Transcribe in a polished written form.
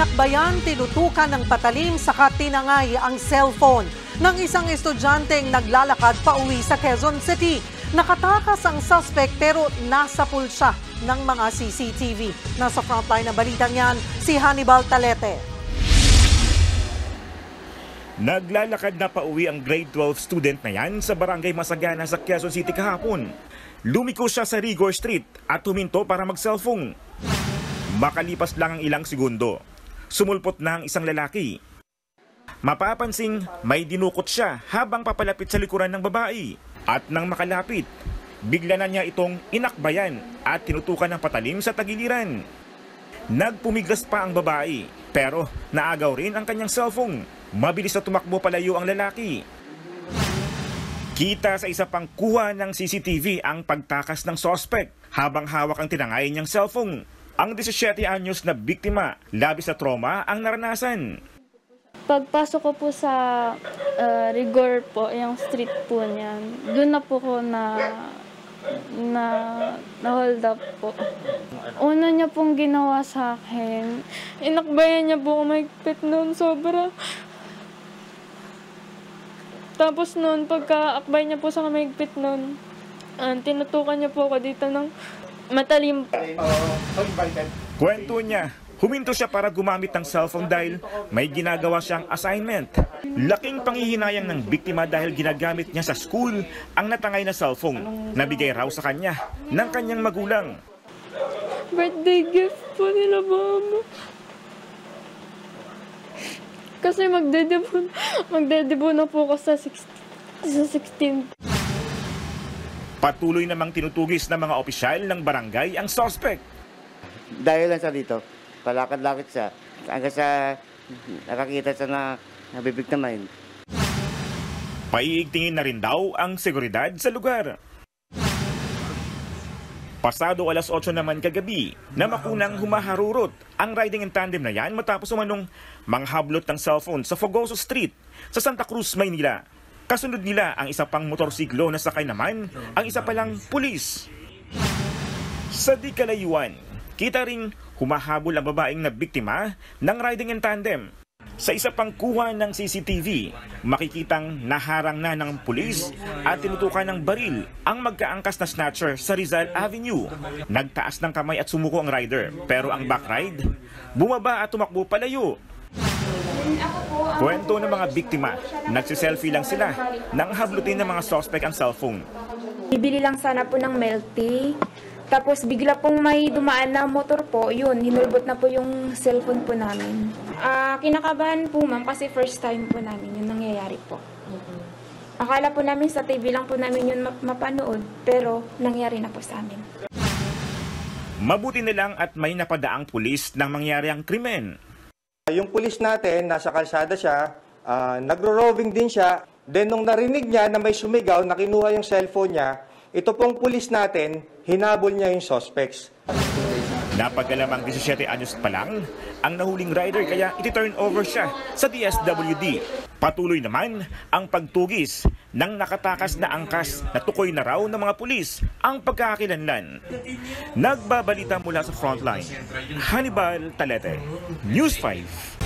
Tinakbayan, tinutukan ng patalim saka tinangay ang cellphone ng isang estudyanteng naglalakad pauwi sa Quezon City. Nakatakas ang suspect pero nasapul siya ng mga CCTV. Nasa frontline ng balitang yan, si Hannibal Talete. Naglalakad na pauwi ang grade 12 student na yan sa barangay Masagana sa Quezon City kahapon. Lumiko siya sa Rigor Street at huminto para mag-cellphone. Makalipas lang ang ilang segundo, sumulpot na ang isang lalaki. Mapapansing may dinukot siya habang papalapit sa likuran ng babae. At nang makalapit, bigla na niya itong inakbayan at tinutukan ng patalim sa tagiliran. Nagpumiglas pa ang babae pero naagaw rin ang kanyang cellphone. Mabilis na tumakbo palayo ang lalaki. Kita sa isa pang kuha ng CCTV ang pagtakas ng sospek habang hawak ang tinangay niyang cellphone. Ang 17 anyos na biktima, labis na trauma ang naranasan. Pagpasok ko po sa Rigor po, yung street po niyan, doon na po ko na-hold up po. Una niya pong ginawa sa akin, inakbayan niya po kung mahigpit noon sobra. Tapos noon, pagka-akbay niya po sa kamigpit noon, tinutukan niya po ako dito ng matalim. Kwento niya, huminto siya para gumamit ng cellphone dahil may ginagawa siyang assignment. Laking panghihinayang ng biktima dahil ginagamit niya sa school ang natangay na cellphone na bigay raw sa kanya ng kanyang magulang. Birthday gift po nila mama. Kasi magdedebut na po ako sa 16. Patuloy namang tinutugis ng mga opisyal ng barangay ang suspect. Dahil lang sa dito, palakad-lakad siya. Hanggang sa nakakita siya na nabibigtamain. Paiigtingin na rin daw ang seguridad sa lugar. Pasado alas 8 naman kagabi, na makunang humaharurot ang riding in tandem na yan matapos umanong manghablot ng cellphone sa Fogoso Street sa Santa Cruz, Maynila. Kasunod nila ang isa pang motorsiklo na sakay naman ang isa palang pulis. Sa di kalayuan, kita ring humahabol ang babaeng na biktima ng riding in tandem. Sa isa pang kuha ng CCTV, makikitang naharang na ng pulis at tinutukan ng baril ang magkaangkas na snatcher sa Rizal Avenue. Nagtaas ng kamay at sumuko ang rider, pero ang backride, bumaba at tumakbo palayo. Kwento ng mga biktima, nagsiselfie lang sila nang hablutin ng mga sospek ang cellphone. Bibili lang sana po ng melty. Tapos bigla pong may dumaan na motor po, yun, hinulbot na po yung cellphone po namin. Kinakabahan po ma'am kasi first time po namin yung nangyayari po. Akala po namin sa TV lang po namin yun mapanood, pero nangyari na po sa amin. Mabuti na lang at may napadaang pulis nang mangyari ang krimen. Yung pulis natin, nasa kalsada siya, nagro-roving din siya. Then nung narinig niya na may sumigaw, nakinuha yung cellphone niya, ito pong pulis natin, hinabol niya yung suspects. Napagkalamang 17 anyos pa lang ang nahuling rider kaya iti-turn over siya sa DSWD. Patuloy naman ang pagtugis ng nakatakas na angkas na tukoy na raw ng mga pulis ang pagkakakilanlan. Nagbabalita mula sa frontline, Hannibal Talete, News 5.